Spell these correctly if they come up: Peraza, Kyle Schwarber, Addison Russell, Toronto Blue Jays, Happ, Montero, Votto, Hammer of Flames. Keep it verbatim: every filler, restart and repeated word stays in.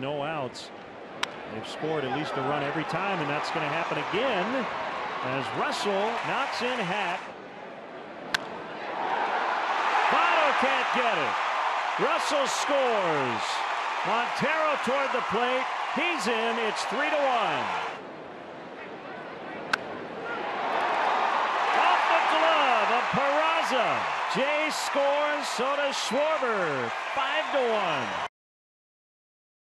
No outs. They've scored at least a run every time, and that's going to happen again as Russell knocks in Happ. Votto can't get it. Russell scores. Montero toward the plate. He's in. It's three to one. Off the glove of Peraza. Jays scores. So does Schwarber. Five to one.